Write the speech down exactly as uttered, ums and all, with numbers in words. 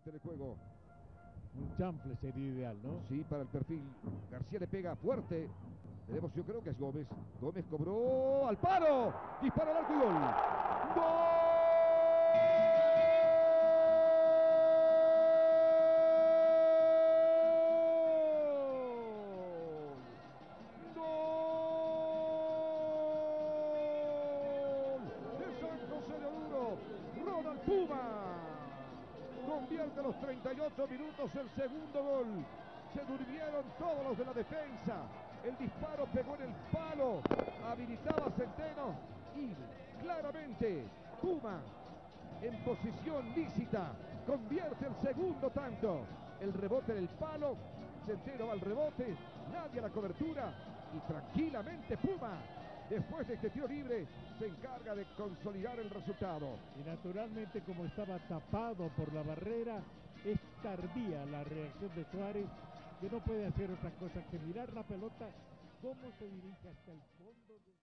diecisiete de juego. Un chanfle sería ideal, ¿no? Sí, para el perfil. García le pega fuerte. Tenemos, yo creo que es Gómez. Gómez cobró al paro. Disparo al arco y gol. ¡Gol! Ronald Puma convierte a los treinta y ocho minutos el segundo gol. Se durmieron todos los de la defensa. El disparo pegó en el palo, habilitaba a Centeno y claramente Puma, en posición lícita, convierte el segundo tanto. El rebote del palo, Centeno al rebote, nadie a la cobertura y tranquilamente Puma, después de este tiro libre, se encarga de consolidar el resultado. Y naturalmente, como estaba tapado por la barrera, es tardía la reacción de Suárez, que no puede hacer otra cosa que mirar la pelota, cómo se dirige hasta el fondo. De...